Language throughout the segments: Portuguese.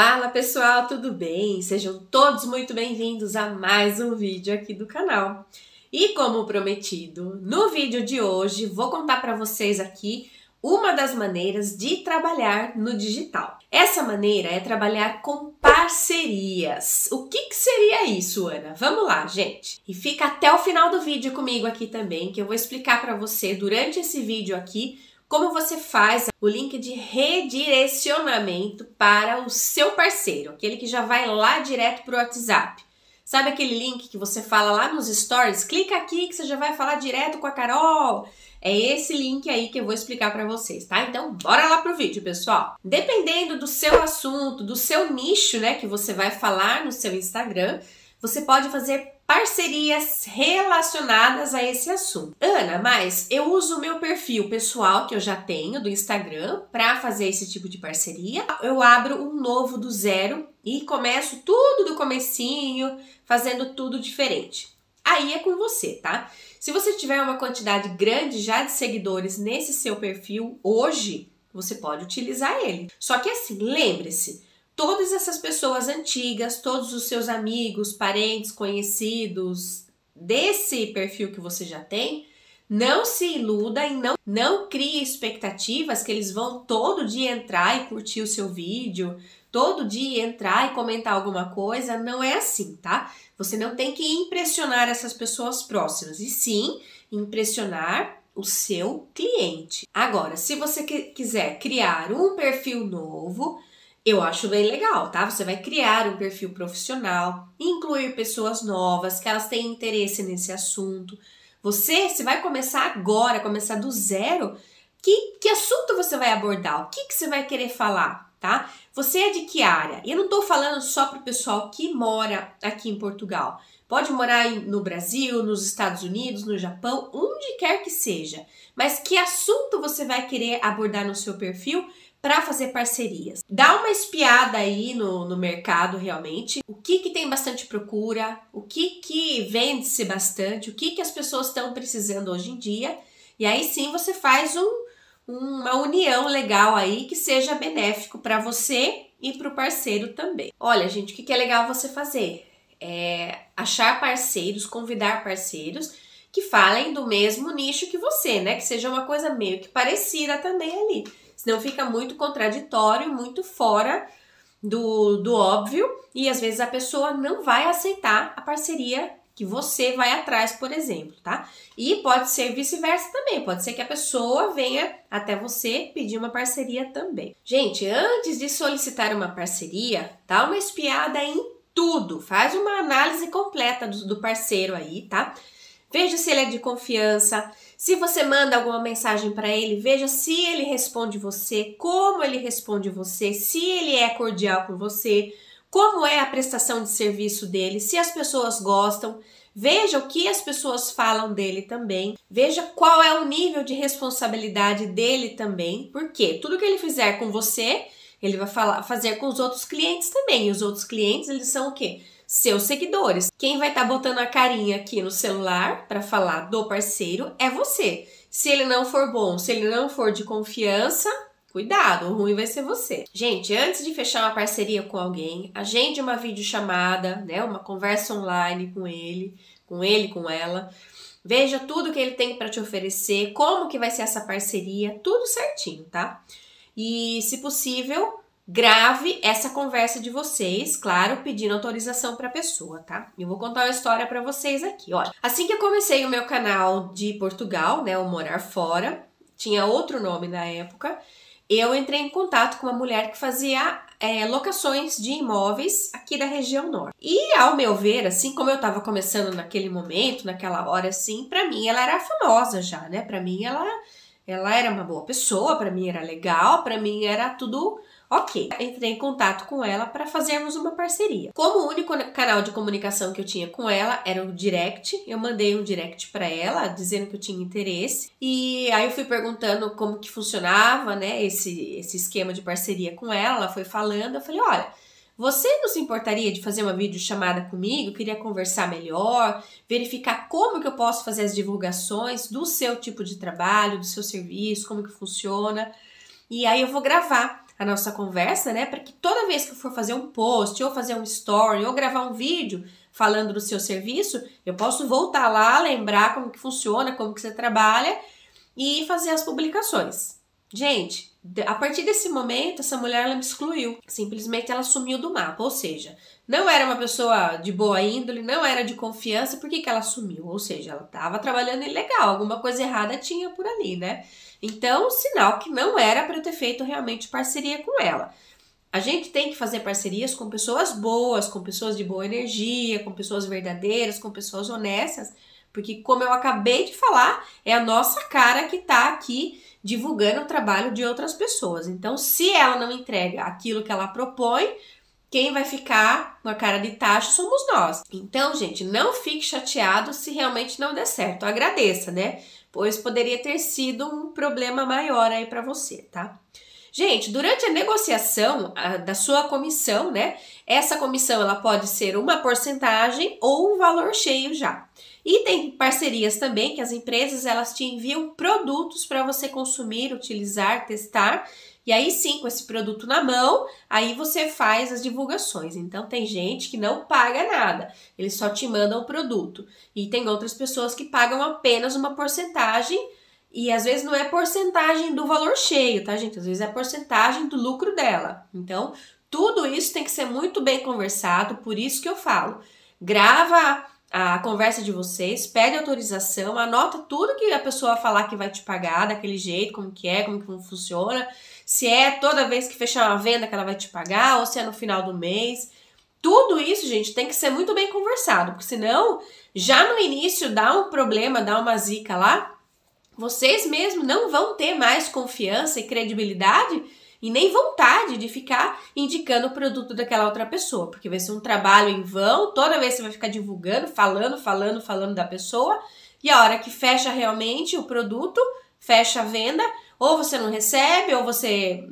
Fala pessoal, tudo bem? Sejam todos muito bem-vindos a mais um vídeo aqui do canal. E como prometido, no vídeo de hoje vou contar para vocês aqui uma das maneiras de trabalhar no digital. Essa maneira é trabalhar com parcerias. O que seria isso, Ana? Vamos lá, gente. E fica até o final do vídeo comigo aqui também, que eu vou explicar para você durante esse vídeo aqui como você faz o link de redirecionamento para o seu parceiro, aquele que já vai lá direto para o WhatsApp. Sabe aquele link que você fala lá nos stories? Clica aqui que você já vai falar direto com a Carol. É esse link aí que eu vou explicar para vocês, tá? Então, bora lá pro vídeo, pessoal. Dependendo do seu assunto, do seu nicho, né, que você vai falar no seu Instagram, você pode fazer parcerias relacionadas a esse assunto. Ana, mas eu uso o meu perfil pessoal que eu já tenho do Instagram para fazer esse tipo de parceria. Eu abro um novo do zero e começo tudo do comecinho, fazendo tudo diferente. Aí é com você, tá? Se você tiver uma quantidade grande já de seguidores nesse seu perfil hoje, você pode utilizar ele. Só que assim, lembre-se, todas essas pessoas antigas, todos os seus amigos, parentes, conhecidos desse perfil que você já tem, não se iluda e não crie expectativas que eles vão todo dia entrar e curtir o seu vídeo, todo dia entrar e comentar alguma coisa. Não é assim, tá? Você não tem que impressionar essas pessoas próximas, e sim impressionar o seu cliente. Agora, se você quiser criar um perfil novo, eu acho bem legal, tá? Você vai criar um perfil profissional, incluir pessoas novas, que elas têm interesse nesse assunto. Você, se vai começar agora, começar do zero, que assunto você vai abordar? O que você vai querer falar, tá? Você é de que área? E eu não tô falando só pro pessoal que mora aqui em Portugal. Pode morar no Brasil, nos Estados Unidos, no Japão, onde quer que seja. Mas que assunto você vai querer abordar no seu perfil para fazer parcerias? Dá uma espiada aí no mercado realmente. O que tem bastante procura, o que vende-se bastante, o que as pessoas estão precisando hoje em dia. E aí sim você faz uma união legal aí que seja benéfico para você e para o parceiro também. Olha, gente, o que é legal você fazer? É achar parceiros, convidar parceiros que falem do mesmo nicho que você, né? Que seja uma coisa meio que parecida também ali. Senão fica muito contraditório, muito fora do óbvio, e às vezes a pessoa não vai aceitar a parceria que você vai atrás, por exemplo, tá? E pode ser vice-versa também, pode ser que a pessoa venha até você pedir uma parceria também. Gente, antes de solicitar uma parceria, dá uma espiada em tudo, faz uma análise completa do parceiro aí, tá? Veja se ele é de confiança. Se você manda alguma mensagem para ele, veja se ele responde você, como ele responde você, se ele é cordial com você, como é a prestação de serviço dele, se as pessoas gostam. Veja o que as pessoas falam dele também. Veja qual é o nível de responsabilidade dele também, porque tudo que ele fizer com você, ele vai fazer com os outros clientes também. E os outros clientes, eles são o quê? Seus seguidores. Quem vai estar botando a carinha aqui no celular para falar do parceiro é você. Se ele não for bom, se ele não for de confiança, cuidado, o ruim vai ser você. Gente, antes de fechar uma parceria com alguém, agende uma videochamada, né, uma conversa online com ele, com ela. Veja tudo que ele tem para te oferecer, como que vai ser essa parceria, tudo certinho, tá? E, se possível, grave essa conversa de vocês, claro, pedindo autorização para a pessoa, tá? Eu vou contar uma história para vocês aqui, olha. Assim que eu comecei o meu canal de Portugal, né, o Morar Fora, tinha outro nome na época, eu entrei em contato com uma mulher que fazia locações de imóveis aqui da região norte. E, ao meu ver, assim como eu estava começando naquele momento, naquela hora, assim, para mim ela era famosa já, né? Para mim ela era uma boa pessoa, para mim era legal, para mim era tudo ok. Entrei em contato com ela para fazermos uma parceria. Como o único canal de comunicação que eu tinha com ela era o direct, eu mandei um direct para ela dizendo que eu tinha interesse. E aí eu fui perguntando como que funcionava, né, esse esquema de parceria com ela. Ela foi falando, eu falei: olha, você não se importaria de fazer uma videochamada comigo? Eu queria conversar melhor, verificar como que eu posso fazer as divulgações do seu tipo de trabalho, do seu serviço, como que funciona. E aí eu vou gravar a nossa conversa, né? Para que toda vez que eu for fazer um post, ou fazer um story, ou gravar um vídeo falando do seu serviço, eu posso voltar lá, lembrar como que funciona, como que você trabalha e fazer as publicações. Gente, a partir desse momento, essa mulher ela me excluiu. Simplesmente ela sumiu do mapa, ou seja, não era uma pessoa de boa índole, não era de confiança. Por que que ela sumiu? Ou seja, ela estava trabalhando ilegal, alguma coisa errada tinha por ali, né? Então, sinal que não era para eu ter feito realmente parceria com ela. A gente tem que fazer parcerias com pessoas boas, com pessoas de boa energia, com pessoas verdadeiras, com pessoas honestas, porque como eu acabei de falar, é a nossa cara que tá aqui divulgando o trabalho de outras pessoas. Então, se ela não entrega aquilo que ela propõe, quem vai ficar com a cara de tacho somos nós. Então, gente, não fique chateado se realmente não der certo. Agradeça, né? Pois poderia ter sido um problema maior aí para você, tá? Gente, durante a negociação da sua comissão, né? Essa comissão ela pode ser uma porcentagem ou um valor cheio já. E tem parcerias também que as empresas elas te enviam produtos para você consumir, utilizar, testar. E aí sim, com esse produto na mão, aí você faz as divulgações. Então tem gente que não paga nada, eles só te mandam o produto. E tem outras pessoas que pagam apenas uma porcentagem e às vezes não é porcentagem do valor cheio, tá gente? Às vezes é porcentagem do lucro dela. Então tudo isso tem que ser muito bem conversado, por isso que eu falo, grava a conversa de vocês, pede autorização, anota tudo que a pessoa falar que vai te pagar, daquele jeito, como que funciona, se é toda vez que fechar uma venda que ela vai te pagar, ou se é no final do mês. Tudo isso, gente, tem que ser muito bem conversado, porque senão, já no início dá um problema, dá uma zica lá, vocês mesmos não vão ter mais confiança e credibilidade e nem vontade de ficar indicando o produto daquela outra pessoa, porque vai ser um trabalho em vão, toda vez você vai ficar divulgando, falando da pessoa, e a hora que fecha realmente o produto, fecha a venda, ou você não recebe, ou você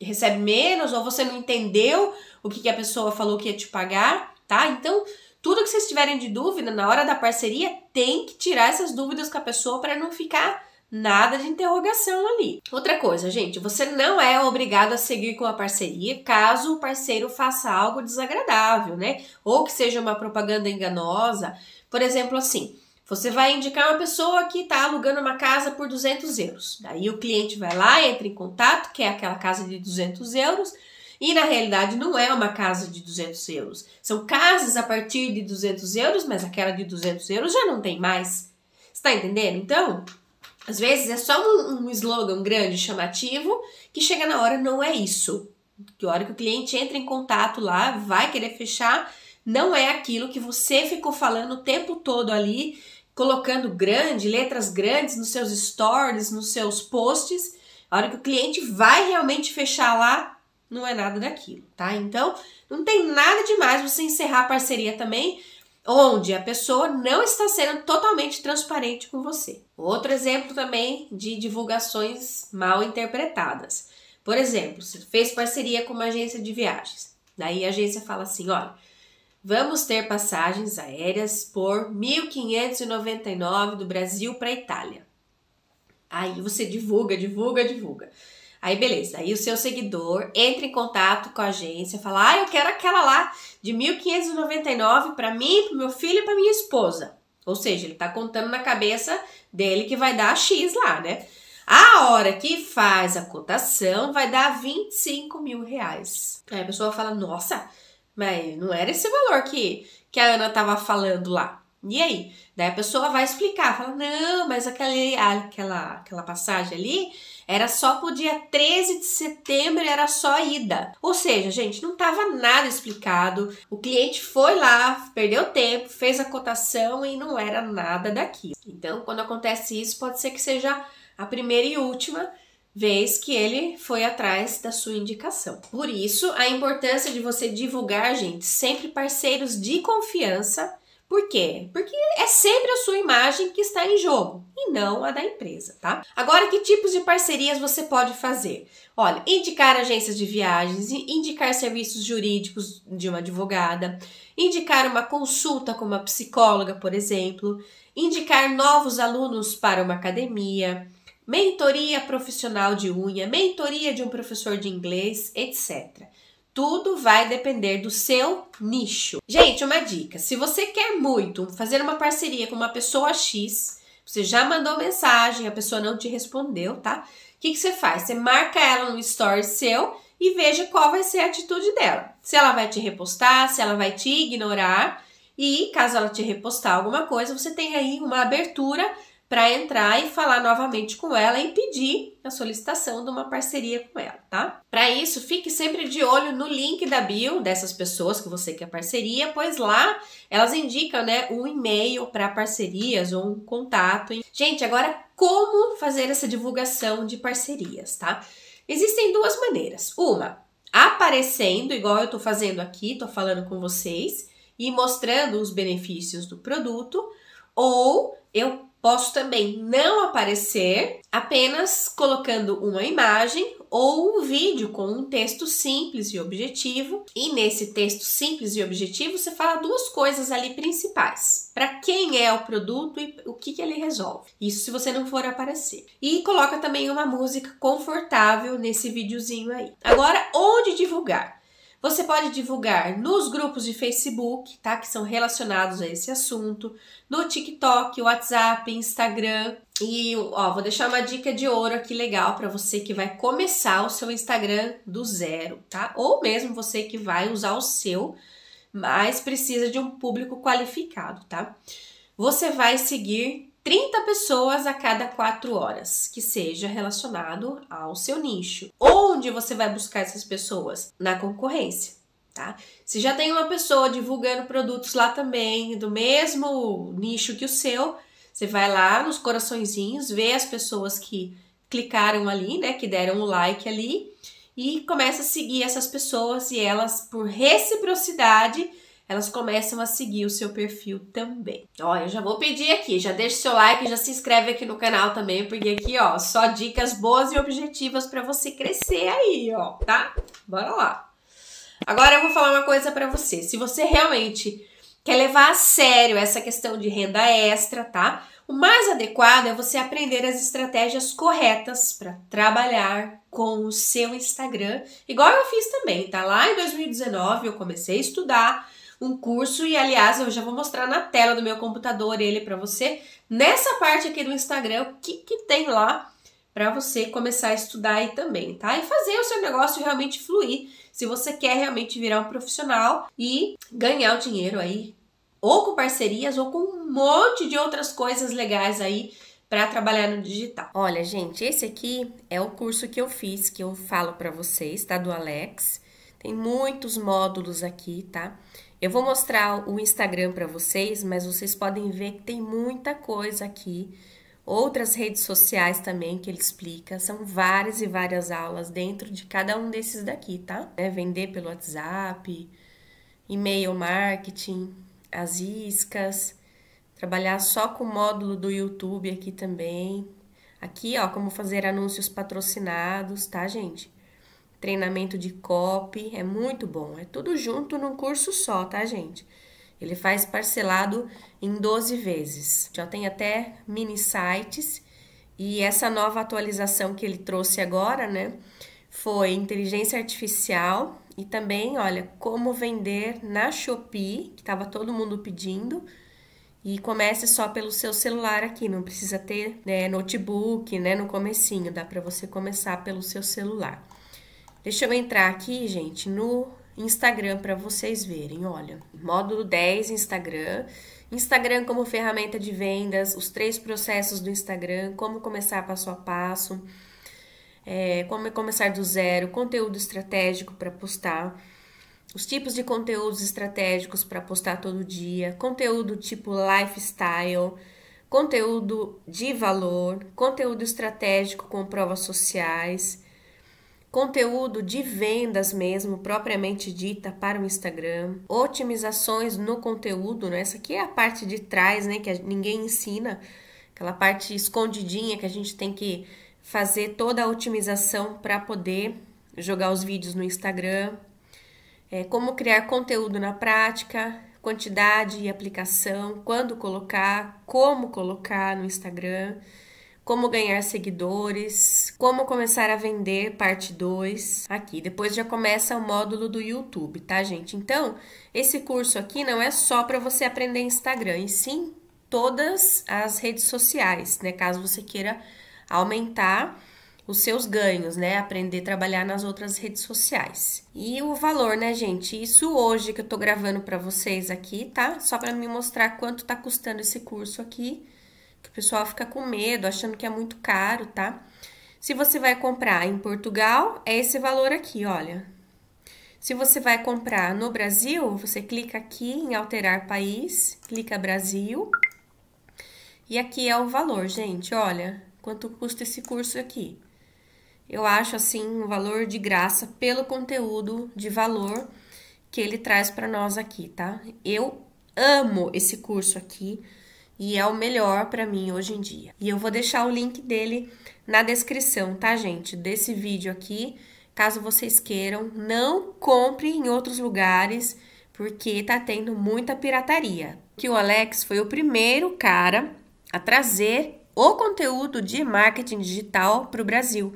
recebe menos, ou você não entendeu o que a pessoa falou que ia te pagar, tá? Então, tudo que vocês tiverem de dúvida na hora da parceria, tem que tirar essas dúvidas com a pessoa para não ficar nada de interrogação ali. Outra coisa, gente, você não é obrigado a seguir com a parceria caso o parceiro faça algo desagradável, né? Ou que seja uma propaganda enganosa. Por exemplo, assim, você vai indicar uma pessoa que está alugando uma casa por 200 euros. Daí o cliente vai lá, entra em contato, quer aquela casa de 200 euros. E na realidade não é uma casa de 200 euros. São casas a partir de 200 euros, mas aquela de 200 euros já não tem mais. Está entendendo? Então, às vezes é só um slogan grande, chamativo, que chega na hora, não é isso. Que a hora que o cliente entra em contato lá, vai querer fechar, não é aquilo que você ficou falando o tempo todo ali, colocando grande, letras grandes nos seus stories, nos seus posts. A hora que o cliente vai realmente fechar lá, não é nada daquilo, tá? Então, não tem nada demais você encerrar a parceria também, onde a pessoa não está sendo totalmente transparente com você. Outro exemplo também de divulgações mal interpretadas. Por exemplo, você fez parceria com uma agência de viagens. Daí a agência fala assim, olha, vamos ter passagens aéreas por 1.599 do Brasil para a Itália. Aí você divulga. Aí beleza, aí o seu seguidor entra em contato com a agência, fala, ah, eu quero aquela lá de 1.599 para mim, para meu filho e para minha esposa. Ou seja, ele tá contando na cabeça dele que vai dar X lá, né? A hora que faz a cotação vai dar 25 mil reais. Aí a pessoa fala, nossa, mas não era esse valor que a Ana tava falando lá. E aí? Daí a pessoa vai explicar, fala, não, mas aquela passagem ali era só pro dia 13 de setembro, era só ida. Ou seja, gente, não tava nada explicado, o cliente foi lá, perdeu tempo, fez a cotação e não era nada daquilo. Então, quando acontece isso, pode ser que seja a primeira e última vez que ele foi atrás da sua indicação. Por isso, a importância de você divulgar, gente, sempre parceiros de confiança. Por quê? Porque é sempre a sua imagem que está em jogo e não a da empresa, tá? Agora, que tipos de parcerias você pode fazer? Olha, indicar agências de viagens, indicar serviços jurídicos de uma advogada, indicar uma consulta com uma psicóloga, por exemplo, indicar novos alunos para uma academia, mentoria profissional de unha, mentoria de um professor de inglês, etc. Tudo vai depender do seu nicho. Gente, uma dica, se você quer muito fazer uma parceria com uma pessoa X, você já mandou mensagem, a pessoa não te respondeu, tá? O que você faz? Você marca ela no story seu e veja qual vai ser a atitude dela. Se ela vai te repostar, se ela vai te ignorar. E caso ela te repostar alguma coisa, você tem aí uma abertura para entrar e falar novamente com ela e pedir a solicitação de uma parceria com ela, tá? Para isso, fique sempre de olho no link da bio dessas pessoas que você quer parceria, pois lá elas indicam, né, um e-mail para parcerias ou um contato. Gente, agora como fazer essa divulgação de parcerias, tá? Existem duas maneiras. Uma, aparecendo, igual eu tô fazendo aqui, tô falando com vocês e mostrando os benefícios do produto, ou eu posso também não aparecer, apenas colocando uma imagem ou um vídeo com um texto simples e objetivo. E nesse texto simples e objetivo, você fala duas coisas ali principais. Para quem é o produto e o que ele resolve. Isso se você não for aparecer. E coloca também uma música confortável nesse videozinho aí. Agora, onde divulgar? Você pode divulgar nos grupos de Facebook, tá? Que são relacionados a esse assunto. No TikTok, WhatsApp, Instagram. E, ó, vou deixar uma dica de ouro aqui legal para você que vai começar o seu Instagram do zero, tá? Ou mesmo você que vai usar o seu, mas precisa de um público qualificado, tá? Você vai seguir 30 pessoas a cada 4 horas, que seja relacionado ao seu nicho. Onde você vai buscar essas pessoas? Na concorrência, tá? Se já tem uma pessoa divulgando produtos lá também, do mesmo nicho que o seu, você vai lá nos coraçõezinhos, vê as pessoas que clicaram ali, né, que deram um like ali, e começa a seguir essas pessoas e elas, por reciprocidade, elas começam a seguir o seu perfil também. Ó, eu já vou pedir aqui, já deixa o seu like, já se inscreve aqui no canal também, porque aqui, ó, só dicas boas e objetivas para você crescer aí, ó, tá? Bora lá. Agora eu vou falar uma coisa para você. Se você realmente quer levar a sério essa questão de renda extra, tá? O mais adequado é você aprender as estratégias corretas para trabalhar com o seu Instagram, igual eu fiz também, tá? Lá em 2019 eu comecei a estudar um curso e, aliás, eu já vou mostrar na tela do meu computador ele para você, nessa parte aqui do Instagram, o que que tem lá para você começar a estudar aí também, tá? E fazer o seu negócio realmente fluir, se você quer realmente virar um profissional e ganhar o dinheiro aí, ou com parcerias, ou com um monte de outras coisas legais aí para trabalhar no digital. Olha, gente, esse aqui é o curso que eu fiz, que eu falo para vocês, tá? Do Alex. Tem muitos módulos aqui, tá? Eu vou mostrar o Instagram para vocês, mas vocês podem ver que tem muita coisa aqui. Outras redes sociais também que ele explica. São várias e várias aulas dentro de cada um desses daqui, tá? É vender pelo WhatsApp, e-mail marketing, as iscas. Trabalhar só com o módulo do YouTube aqui também. Aqui, ó, como fazer anúncios patrocinados, tá, gente? Treinamento de copy, é muito bom. É tudo junto num curso só, tá, gente? Ele faz parcelado em 12 vezes. Já tem até mini sites. E essa nova atualização que ele trouxe agora, né? Foi inteligência artificial e também, olha, como vender na Shopee, que tava todo mundo pedindo. E comece só pelo seu celular aqui, não precisa ter, né, notebook, né, no comecinho. Dá pra você começar pelo seu celular. Deixa eu entrar aqui, gente, no Instagram para vocês verem, olha. Módulo 10, Instagram. Instagram como ferramenta de vendas, os 3 processos do Instagram, como começar passo a passo, como começar do zero, conteúdo estratégico para postar, os tipos de conteúdos estratégicos para postar todo dia, conteúdo tipo lifestyle, conteúdo de valor, conteúdo estratégico com provas sociais, conteúdo de vendas mesmo, propriamente dita, para o Instagram, otimizações no conteúdo, né? Essa aqui é a parte de trás, né? Que ninguém ensina, aquela parte escondidinha que a gente tem que fazer toda a otimização para poder jogar os vídeos no Instagram, como criar conteúdo na prática, quantidade e aplicação, quando colocar, como colocar no Instagram, Como ganhar seguidores, como começar a vender, parte 2, aqui. Depois já começa o módulo do YouTube, tá, gente? Então, esse curso aqui não é só para você aprender Instagram, e sim todas as redes sociais, né? Caso você queira aumentar os seus ganhos, né? Aprender a trabalhar nas outras redes sociais. E o valor, né, gente? Isso hoje que eu tô gravando para vocês aqui, tá? Só para me mostrar quanto tá custando esse curso aqui. Que o pessoal fica com medo, achando que é muito caro, tá? Se você vai comprar em Portugal, é esse valor aqui, olha. Se você vai comprar no Brasil, você clica aqui em alterar país, clica Brasil. E aqui é o valor, gente, olha, quanto custa esse curso aqui. Eu acho, assim, um valor de graça pelo conteúdo de valor que ele traz pra nós aqui, tá? Eu amo esse curso aqui. E é o melhor para mim hoje em dia. E eu vou deixar o link dele na descrição, tá, gente? Desse vídeo aqui, caso vocês queiram. Não compre em outros lugares, porque tá tendo muita pirataria. Que o Alex foi o primeiro cara a trazer o conteúdo de marketing digital para o Brasil.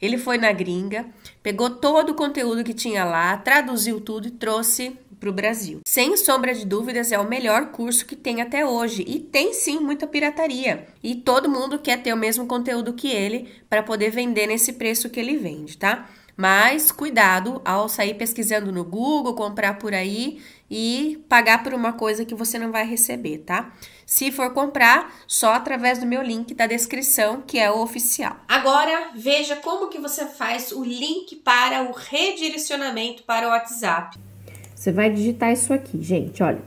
Ele foi na gringa, pegou todo o conteúdo que tinha lá, traduziu tudo e trouxe para o Brasil. Sem sombra de dúvidas, é o melhor curso que tem até hoje. E tem sim muita pirataria. E todo mundo quer ter o mesmo conteúdo que ele para poder vender nesse preço que ele vende, tá? Mas cuidado ao sair pesquisando no Google, comprar por aí e pagar por uma coisa que você não vai receber, tá? Se for comprar, só através do meu link da descrição, que é o oficial. Agora, veja como que você faz o link para o redirecionamento para o WhatsApp. Você vai digitar isso aqui, gente, olha.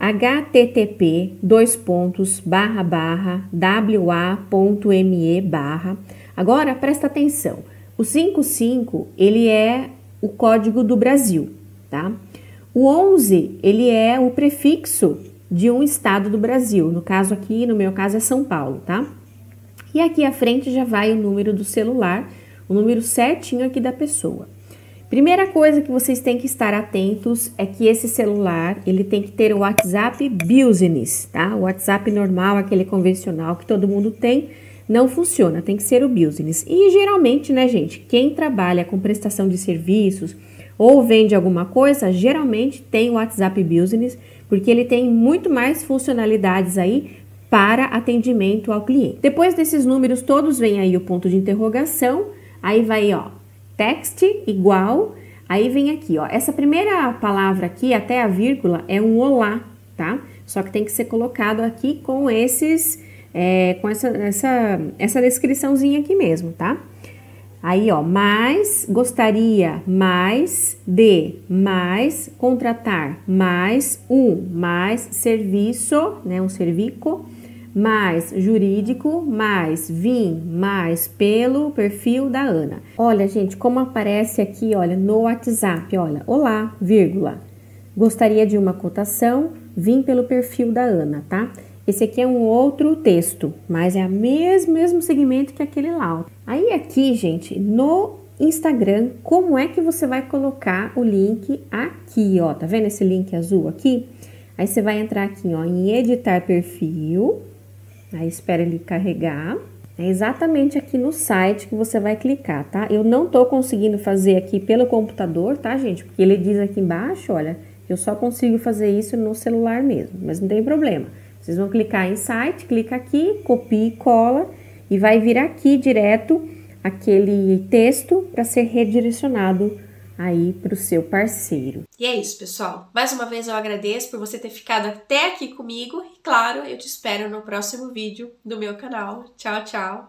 http://wa.me/. Agora, presta atenção. O 55, ele é o código do Brasil, tá? O 11, ele é o prefixo de um estado do Brasil. No caso aqui, no meu caso, é São Paulo, tá? E aqui à frente já vai o número do celular, o número certinho aqui da pessoa. Primeira coisa que vocês têm que estar atentos é que esse celular, ele tem que ter o WhatsApp Business, tá? O WhatsApp normal, aquele convencional que todo mundo tem, não funciona, tem que ser o Business. E geralmente, né, gente, quem trabalha com prestação de serviços ou vende alguma coisa, geralmente tem o WhatsApp Business, porque ele tem muito mais funcionalidades aí para atendimento ao cliente. Depois desses números todos, vem aí o ponto de interrogação, aí vai, ó, text igual, aí vem aqui, ó, essa primeira palavra aqui, até a vírgula, é um olá, tá? Só que tem que ser colocado aqui com esses, com essa descriçãozinha aqui mesmo, tá? Aí, ó, mais, gostaria, mais, de, mais, contratar, mais, mais, serviço, né, um servico, mais jurídico, mais vim, mais pelo perfil da Ana. Olha, gente, como aparece aqui, olha, no WhatsApp, olha, olá, vírgula, gostaria de uma cotação, vim pelo perfil da Ana, tá? Esse aqui é um outro texto, mas é o mesmo segmento que aquele lá. Aí aqui, gente, no Instagram, como é que você vai colocar o link aqui, ó, tá vendo esse link azul aqui? Aí você vai entrar aqui, ó, em editar perfil. Aí espera ele carregar. É exatamente aqui no site que você vai clicar, tá? Eu não tô conseguindo fazer aqui pelo computador, tá, gente? Porque ele diz aqui embaixo, olha, eu só consigo fazer isso no celular mesmo, mas não tem problema. Vocês vão clicar em site, clica aqui, copia e cola e vai vir aqui direto aquele texto para ser redirecionado aí para o seu parceiro. E é isso, pessoal. Mais uma vez eu agradeço por você ter ficado até aqui comigo e, claro, eu te espero no próximo vídeo do meu canal. Tchau, tchau!